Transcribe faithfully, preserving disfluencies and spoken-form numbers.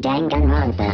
Danganronpa.